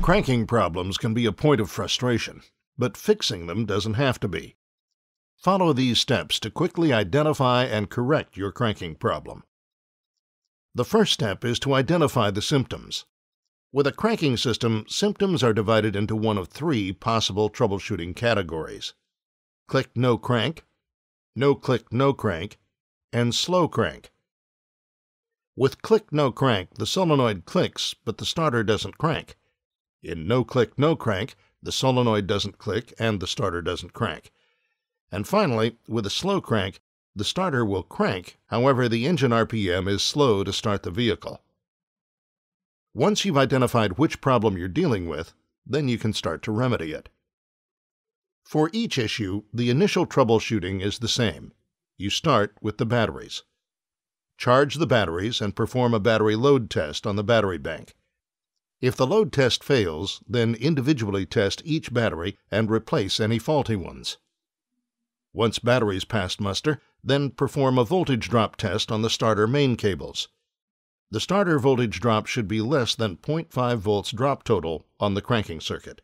Cranking problems can be a point of frustration, but fixing them doesn't have to be. Follow these steps to quickly identify and correct your cranking problem. The first step is to identify the symptoms. With a cranking system, symptoms are divided into one of three possible troubleshooting categories: click no crank, no click no crank, and slow crank. With click no crank, the solenoid clicks, but the starter doesn't crank. In no click no crank, the solenoid doesn't click and the starter doesn't crank. And finally, with a slow crank, the starter will crank, however the engine RPM is slow to start the vehicle. Once you've identified which problem you're dealing with, then you can start to remedy it. For each issue, the initial troubleshooting is the same. You start with the batteries. Charge the batteries and perform a battery load test on the battery bank. If the load test fails, then individually test each battery and replace any faulty ones. Once batteries pass muster, then perform a voltage drop test on the starter main cables. The starter voltage drop should be less than 0.5 volts drop total on the cranking circuit.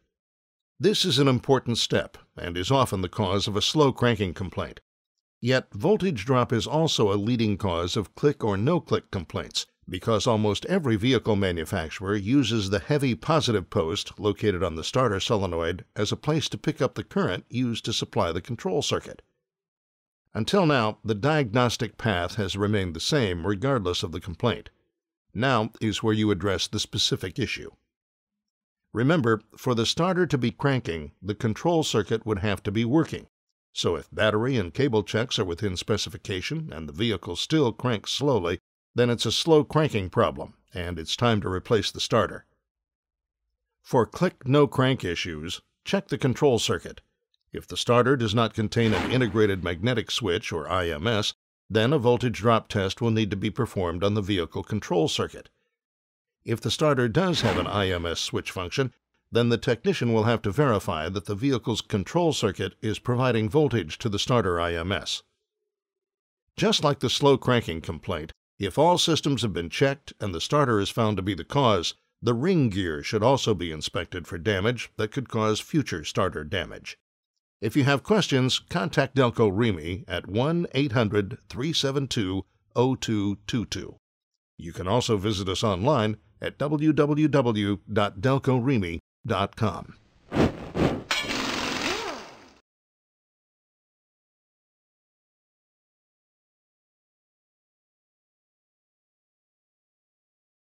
This is an important step and is often the cause of a slow cranking complaint. Yet, voltage drop is also a leading cause of click or no-click complaints, because almost every vehicle manufacturer uses the heavy positive post located on the starter solenoid as a place to pick up the current used to supply the control circuit. Until now, the diagnostic path has remained the same regardless of the complaint. Now is where you address the specific issue. Remember, for the starter to be cranking, the control circuit would have to be working. So if battery and cable checks are within specification and the vehicle still cranks slowly, then it's a slow cranking problem, and it's time to replace the starter. For click no crank issues, check the control circuit. If the starter does not contain an integrated magnetic switch or IMS, then a voltage drop test will need to be performed on the vehicle control circuit. If the starter does have an IMS switch function, then the technician will have to verify that the vehicle's control circuit is providing voltage to the starter IMS. Just like the slow cranking complaint, if all systems have been checked and the starter is found to be the cause, the ring gear should also be inspected for damage that could cause future starter damage. If you have questions, contact Delco Remy at 1-800-372-0222. You can also visit us online at www.delcoremy.com.